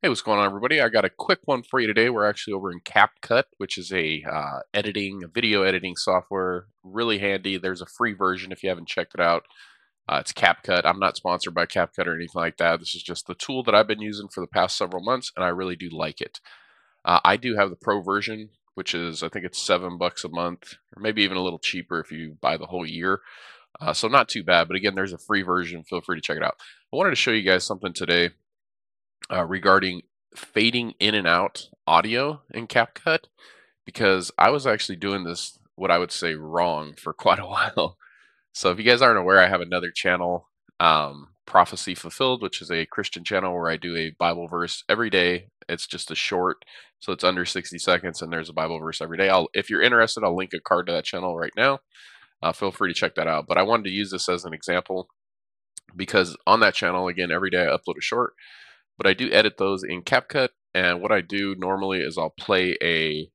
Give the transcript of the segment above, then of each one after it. Hey, what's going on, everybody? I got a quick one for you today. We're actually over in CapCut, which is a video editing software. Really handy. There's a free version if you haven't checked it out. It's CapCut. I'm not sponsored by CapCut or anything like that. This is just the tool that I've been using for the past several months, and I really do like it. I do have the pro version, which is, I think it's $7 a month, or maybe even a little cheaper if you buy the whole year. So not too bad. But again, there's a free version. Feel free to check it out. I wanted to show you guys something today. Regarding fading in and out audio in CapCut, because I was actually doing this, what I would say, wrong for quite a while. So if you guys aren't aware, I have another channel, Prophecy Fulfilled, which is a Christian channel where I do a Bible verse every day. It's just a short, so it's under 60 seconds, and there's a Bible verse every day. If you're interested, I'll link a card to that channel right now. Feel free to check that out. But I wanted to use this as an example because on that channel, again, every day I upload a short. But I do edit those in CapCut, and what I do normally is I'll play a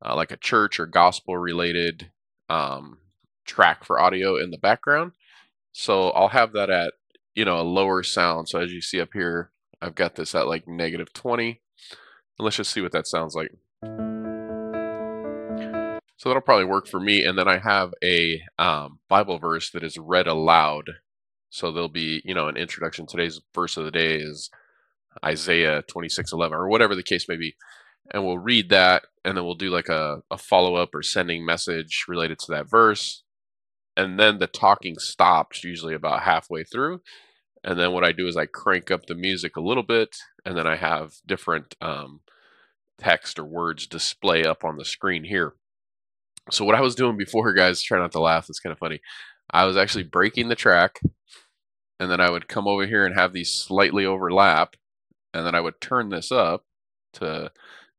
like a church or gospel related track for audio in the background. So I'll have that at, you know, a lower sound. So as you see up here, I've got this at like -20. Let's just see what that sounds like. So that'll probably work for me. And then I have a Bible verse that is read aloud. So there'll be, you know, an introduction. Today's verse of the day is Isaiah 26:11, or whatever the case may be, and we'll read that, and then we'll do like a follow-up or sending message related to that verse, and then the talking stops usually about halfway through, and then what I do is I crank up the music a little bit, and then I have different text or words display up on the screen here. So what I was doing before, guys, try not to laugh, it's kind of funny, I was actually breaking the track, and then I would come over here and have these slightly overlap. And then I would turn this up to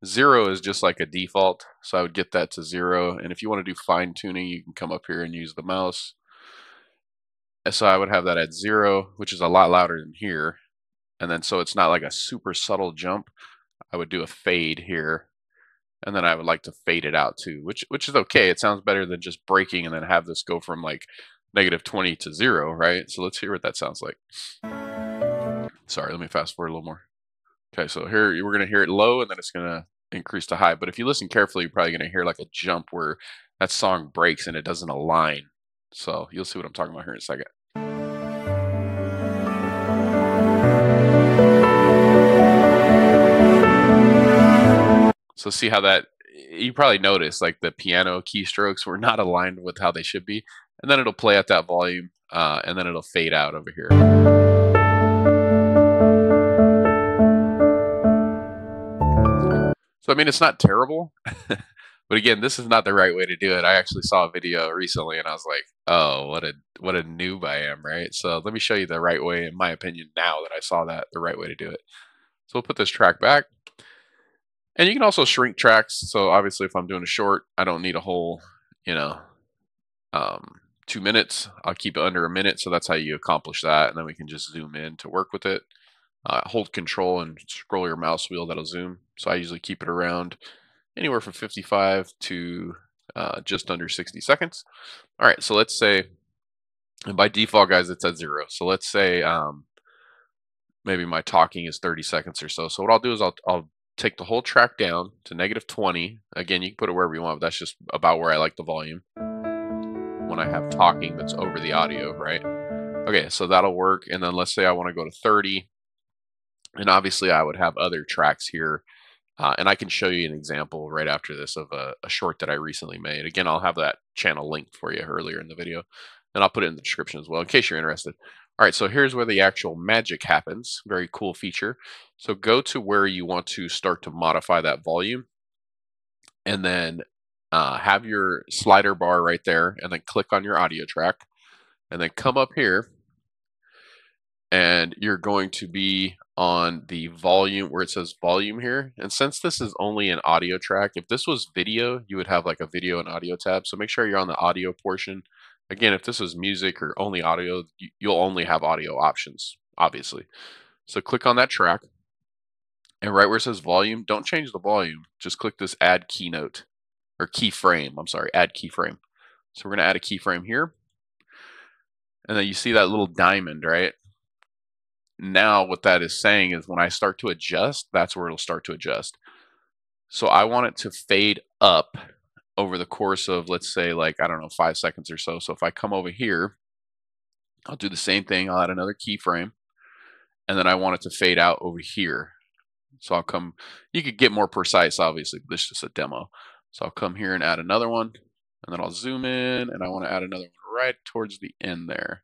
0 is just like a default. So I would get that to 0. And if you want to do fine tuning, you can come up here and use the mouse. So I would have that at 0, which is a lot louder than here. And then so it's not like a super subtle jump. I would do a fade here. And then I would like to fade it out too, which is okay. It sounds better than just breaking and then have this go from like -20 to 0, right? So let's hear what that sounds like. Sorry, let me fast forward a little more. Okay, so here we're going to hear it low, and then it's going to increase to high. But if you listen carefully, you're probably going to hear like a jump where that song breaks and it doesn't align. So you'll see what I'm talking about here in a second. So see how that, you probably noticed like the piano keystrokes were not aligned with how they should be. And then it'll play at that volume, and then it'll fade out over here. So, I mean, it's not terrible, but again, this is not the right way to do it. I actually saw a video recently and I was like, oh, what a noob I am, right? So let me show you the right way, in my opinion, now that I saw that, the right way to do it. So we'll put this track back, and you can also shrink tracks. So obviously if I'm doing a short, I don't need a whole, you know, 2 minutes. I'll keep it under a minute. So that's how you accomplish that. And then we can just zoom in to work with it. Hold control and scroll your mouse wheel, that'll zoom. So I usually keep it around anywhere from 55 to just under 60 seconds. All right, so let's say, and by default, guys, it's at 0. So let's say maybe my talking is 30 seconds or so. So what I'll do is I'll take the whole track down to -20. Again, you can put it wherever you want, but that's just about where I like the volume when I have talking that's over the audio, right? Okay, so that'll work. And then let's say I want to go to 30. And obviously I would have other tracks here, and I can show you an example right after this of a short that I recently made. Again, I'll have that channel linked for you earlier in the video, and I'll put it in the description as well in case you're interested. All right, so here's where the actual magic happens. Very cool feature. So go to where you want to start to modify that volume, and then have your slider bar right there, and then click on your audio track, and then come up here, and you're going to be on the volume where it says volume here. And since this is only an audio track, if this was video, you would have like a video and audio tab. So make sure you're on the audio portion. Again, if this was music or only audio, you'll only have audio options, obviously. So click on that track, and right where it says volume, don't change the volume. Just click this add keynote or keyframe. I'm sorry, add keyframe. So we're gonna add a keyframe here. And then you see that little diamond, right? Now what that is saying is when I start to adjust, that's where it'll start to adjust. So I want it to fade up over the course of, let's say, like, I don't know, 5 seconds or so. So if I come over here, I'll do the same thing. I'll add another keyframe, and then I want it to fade out over here. So I'll come, you could get more precise, obviously, but this is just a demo. So I'll come here and add another one, and then I'll zoom in, and I want to add another one right towards the end there.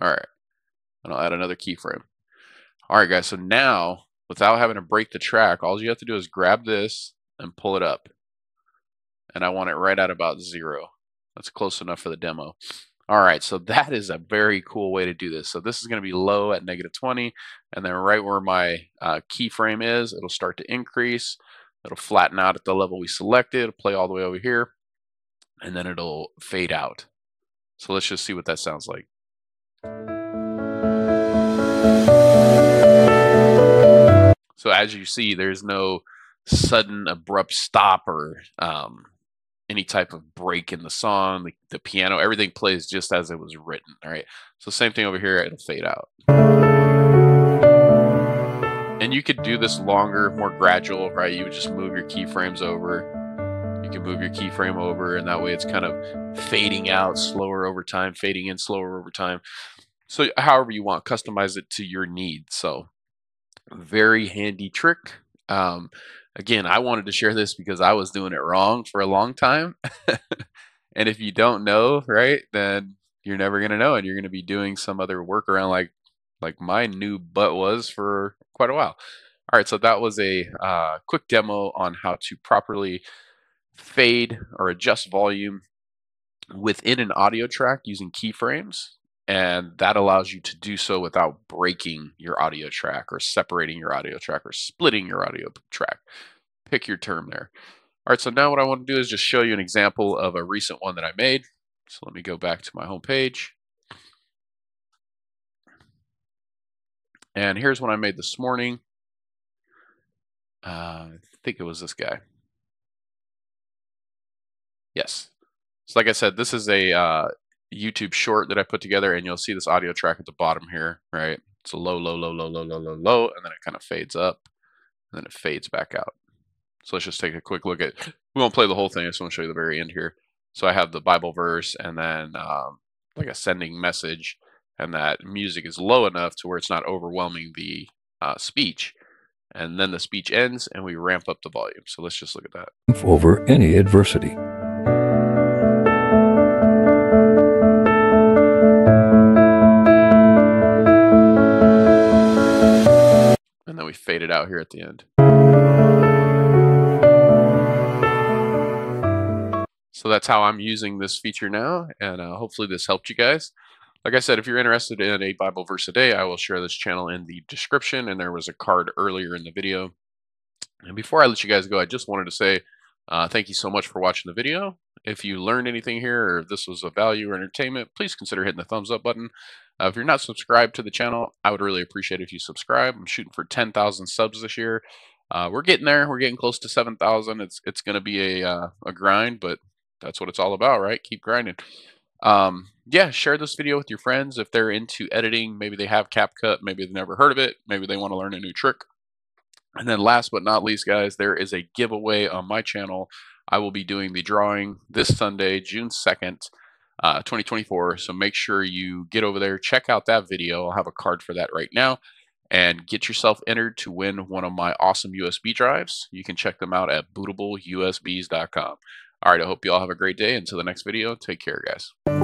All right, and I'll add another keyframe. All right, guys, so now, without having to break the track, all you have to do is grab this and pull it up. And I want it right at about 0. That's close enough for the demo. All right, so that is a very cool way to do this. So this is going to be low at -20, and then right where my keyframe is, it'll start to increase. It'll flatten out at the level we selected, it'll play all the way over here, and then it'll fade out. So let's just see what that sounds like. So as you see, there's no sudden abrupt stop or any type of break in the song, the piano, everything plays just as it was written. All right, so same thing over here, it'll fade out. And you could do this longer, more gradual, right? You would just move your keyframes over. You can move your keyframe over, and that way it's kind of fading out slower over time, fading in slower over time. So however you want, customize it to your needs. So very handy trick. Again, I wanted to share this because I was doing it wrong for a long time. And if you don't know, right, then you're never going to know, and you're going to be doing some other workaround like my new butt was for quite a while. All right, so that was a quick demo on how to properly fade or adjust volume within an audio track using keyframes. And that allows you to do so without breaking your audio track or separating your audio track or splitting your audio track. Pick your term there. All right, so now what I want to do is just show you an example of a recent one that I made. So let me go back to my home page. And here's one I made this morning. I think it was this guy. Yes. So like I said, this is a... YouTube short that I put together, and you'll see this audio track at the bottom here, right? It's a low, low, low, low, low, low, low, low, and then it kind of fades up, and then it fades back out. So let's just take a quick look at, we won't play the whole thing, I just want to show you the very end here. So I have the Bible verse, and then like a sending message, and that music is low enough to where it's not overwhelming the speech. And then the speech ends, and we ramp up the volume. So let's just look at that. Over any adversity. We fade it out here at the end. So that's how I'm using this feature now, and hopefully this helped you guys. Like I said, if you're interested in a Bible verse a day, I will share this channel in the description, and there was a card earlier in the video. And before I let you guys go, I just wanted to say thank you so much for watching the video. If you learned anything here, or if this was of value or entertainment, please consider hitting the thumbs up button. If you're not subscribed to the channel, I would really appreciate it if you subscribe. I'm shooting for 10,000 subs this year. We're getting there. We're getting close to 7,000. It's going to be a grind, but that's what it's all about, right? Keep grinding. Yeah, share this video with your friends. If they're into editing, maybe they have CapCut, maybe they've never heard of it, maybe they want to learn a new trick. And then last but not least, guys, there is a giveaway on my channel. I will be doing the drawing this Sunday, June 2nd, 2024. So make sure you get over there, check out that video. I'll have a card for that right now, and get yourself entered to win one of my awesome USB drives. You can check them out at bootableusbs.com. All right, I hope you all have a great day. Until the next video, take care, guys.